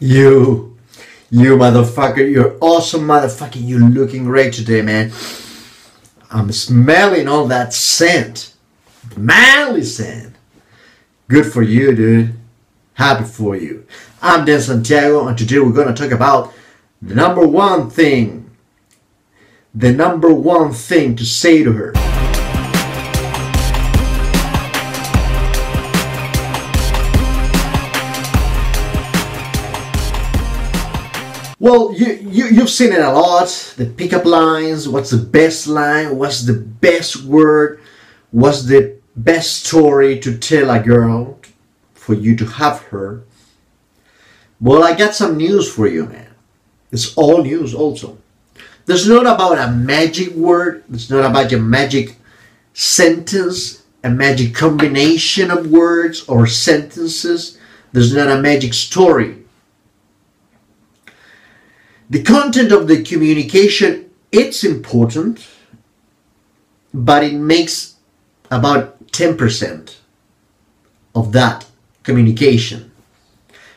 You motherfucker, you're awesome motherfucker, you're looking great today, man. I'm smelling all that scent. Manly scent. Good for you, dude. Happy for you. I'm Dan Santiago, and today we're gonna talk about the number one thing. The number one thing to say to her. Well, you've seen it a lot, the pickup lines, what's the best line, what's the best word, what's the best story to tell a girl for you to have her. Well, I got some news for you, man. It's all news also. There's not about a magic word, it's not about a magic sentence, a magic combination of words or sentences. There's not a magic story. The content of the communication, it's important, but it makes about 10% of that communication.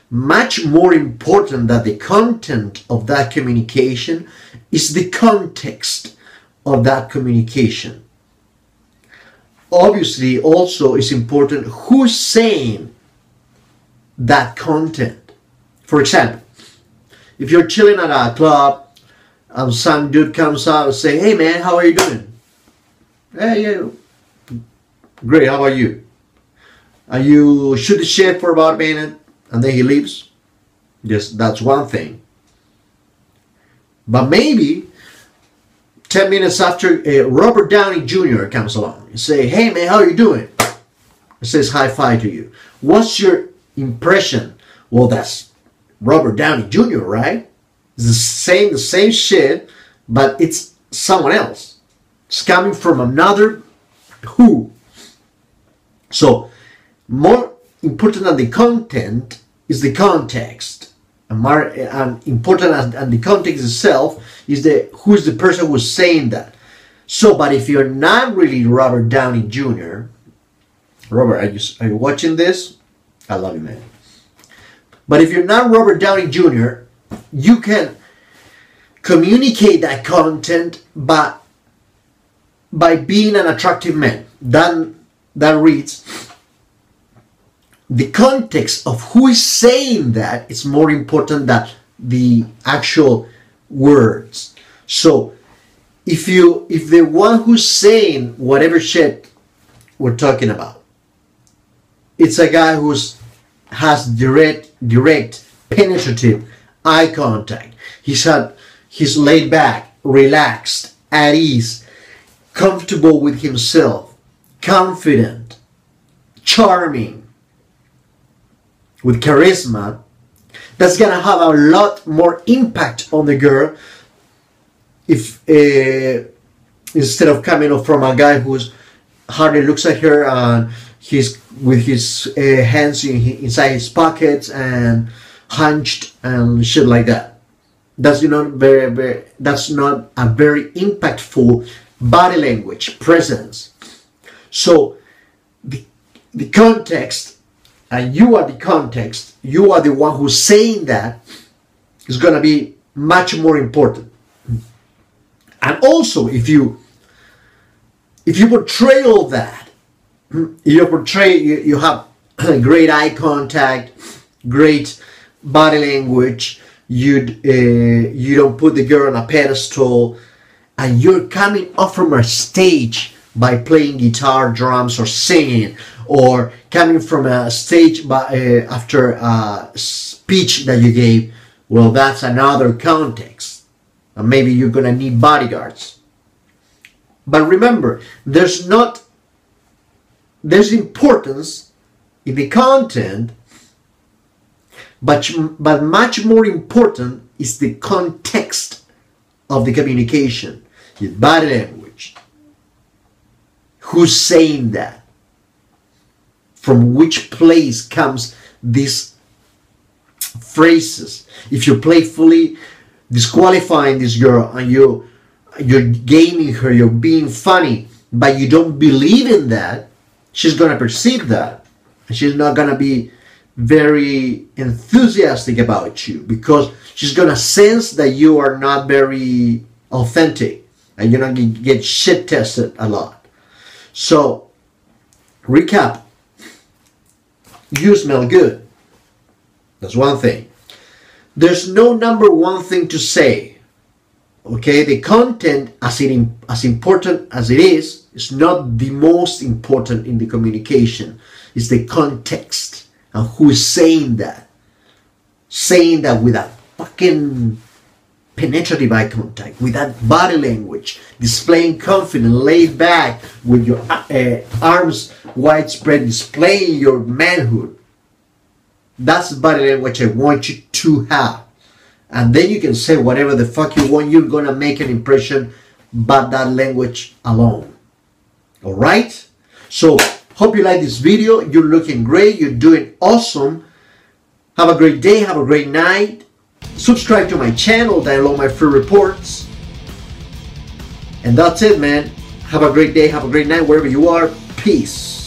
Much more important than the content of that communication is the context of that communication. Obviously, also it's important who's saying that content. For example, if you're chilling at a club and some dude comes out and say, "Hey man, how are you doing?" "Hey, yeah, great, how about you?" And you shoot the shit for about a minute and then he leaves. Yes, that's one thing. But maybe 10 minutes after Robert Downey Jr. comes along and say, "Hey man, how are you doing?" He says high five to you. What's your impression? Well, that's Robert Downey Jr., right? It's the same shit, but it's someone else. It's coming from another who. So, more important than the content is the context. And important than the context itself is the who is the person who's saying that. So, but if you're not really Robert Downey Jr., Robert, are you watching this? I love you, man. But if you're not Robert Downey Jr., you can communicate that content by being an attractive man. That reads, the context of who is saying that is more important than the actual words. So if the one who's saying whatever shit we're talking about, it's a guy who's has direct, penetrative eye contact. He's laid back, relaxed, at ease, comfortable with himself, confident, charming, with charisma. That's gonna have a lot more impact on the girl if instead of coming up from a guy who's hardly looks at her and he's with his hands inside his pockets and hunched and shit like that. That's not a very impactful body language presence. So the context, and you are the context, you are the one who's saying that, is going to be much more important. And also, if you portray all that, you have great eye contact, great body language, you don't put the girl on a pedestal, and you're coming off from a stage by playing guitar, drums, or singing, or coming from a stage after a speech that you gave. Well, that's another context, and maybe you're gonna need bodyguards. But remember, there's importance in the content, but much more important is the context of the communication, your body language. Who's saying that? From which place comes these phrases? If you're playfully disqualifying this girl and you're gaming her, you're being funny, but you don't believe in that, she's going to perceive that. She's not going to be very enthusiastic about you, because she's gonna sense that you are not very authentic and you're not gonna get shit tested a lot. So recap, you smell good, that's one thing. There's no number one thing to say, okay? The content, as important as it is not the most important in the communication. It's the context and who is saying that. Saying that with a fucking penetrative eye contact, with that body language, displaying confidence, laid back, with your arms widespread, displaying your manhood. That's the body language I want you to have. And then you can say whatever the fuck you want. You're gonna make an impression by that language alone. Alright? So, hope you like this video. You're looking great. You're doing awesome. Have a great day. Have a great night. Subscribe to my channel. Download my free reports. And that's it, man. Have a great day. Have a great night wherever you are. Peace.